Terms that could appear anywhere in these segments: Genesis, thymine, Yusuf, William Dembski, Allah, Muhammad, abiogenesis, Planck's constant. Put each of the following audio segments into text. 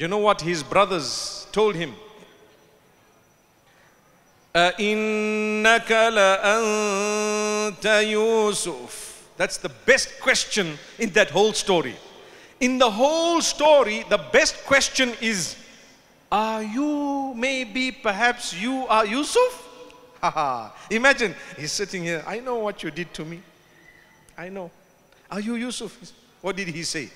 You know what his brothers told him? أَإِنَّكَ لَأَنْتَ يُوسُف. That's the best question in that whole story. In the whole story, the best question is, are you, maybe, perhaps you are Yusuf? Haha. Imagine, he's sitting here, I know what you did to me. I know. Are you Yusuf? What did he say?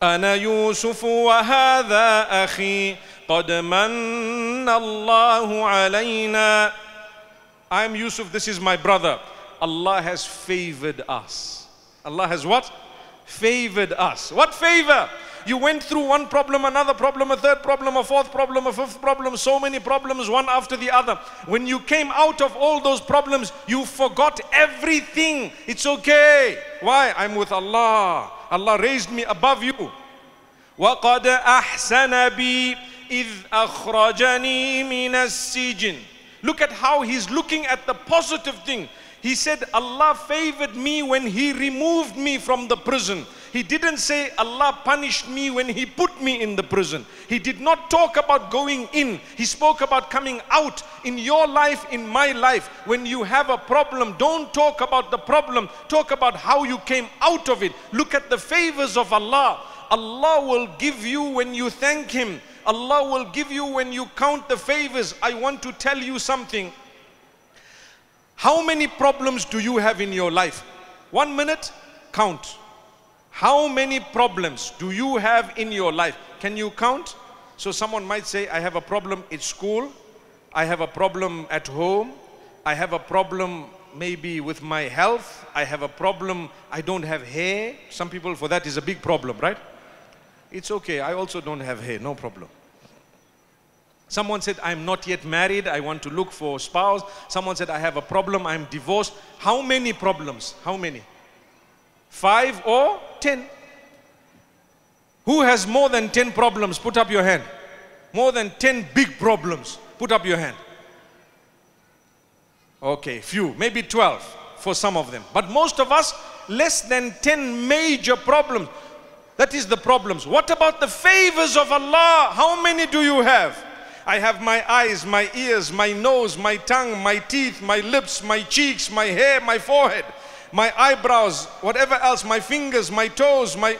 أنا يوسف وهذا أخي قد من الله علينا. I'm Yusuf, this is my brother. Allah has favored us. Allah has what? Favored us. What favor? You went through one problem, another problem, a third problem, a fourth problem, a fifth problem, so many problems, one after the other. When you came out of all those problems, you forgot everything. It's okay. Why? I'm with Allah. Allah raised me above you. وَقَدْ أَحْسَنَ بِي إِذْ أَخْرَجَنِي مِنَ السِّجْنِ. Look at how he's looking at the positive thing. He said, Allah favored me when He removed me from the prison. He didn't say, Allah punished me when He put me in the prison. He did not talk about going in. He spoke about coming out. In your life, in my life, when you have a problem, don't talk about the problem. Talk about how you came out of it. Look at the favors of Allah. Allah will give you when you thank Him. Allah will give you when you count the favors. I want to tell you something. How many problems do you have in your life? 1 minute, count. How many problems do you have in your life? Can you count? So someone might say, I have a problem at school. I have a problem at home. I have a problem maybe with my health. I have a problem, I don't have hair. Some people, for that is a big problem, right? It's okay, I also don't have hair, no problem. Someone said, I'm not yet married, I want to look for a spouse. Someone said, I have a problem, I'm divorced. How many problems? How many? 5 or 10? Who has more than 10 problems? Put up your hand. More than 10 big problems. Put up your hand. Okay, few, maybe 12 for some of them. But most of us, less than 10 major problems. That is the problems. What about the favors of Allah? How many do you have? I have my eyes, my ears, my nose, my tongue, my teeth, my lips, my cheeks, my hair, my forehead, my eyebrows, whatever else, my fingers, my toes, my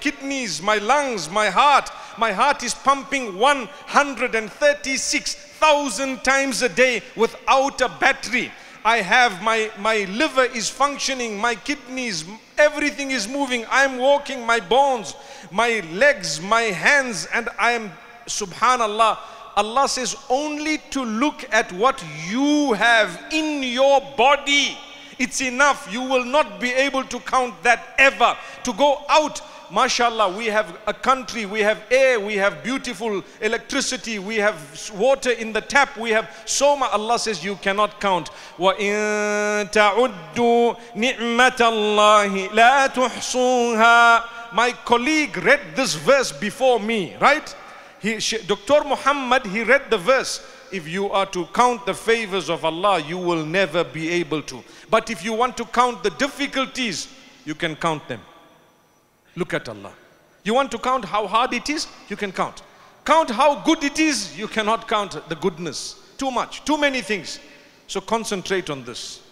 kidneys, my lungs, my heart. My heart is pumping 136,000 times a day without a battery. I have my liver is functioning, my kidneys, everything is moving. I'm walking, my bones, my legs, my hands, and I am, subhanallah. Allah says only to look at what you have in your body. It's enough. You will not be able to count that ever. To go out, mashallah, we have a country, we have air, we have beautiful electricity, we have water in the tap, we have so much. Allah says you cannot count. وَإِن تَعُدُّوا نِعْمَةَ اللَّهِ لَا تُحْصُوهَا. My colleague read this verse before me, right? Dr. Muhammad, he read the verse. If you are to count the favors of Allah, you will never be able to. But if you want to count the difficulties, you can count them. Look at Allah. You want to count how hard it is? You can count. Count how good it is? You cannot count the goodness. Too much, too many things. So concentrate on this.